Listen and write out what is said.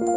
You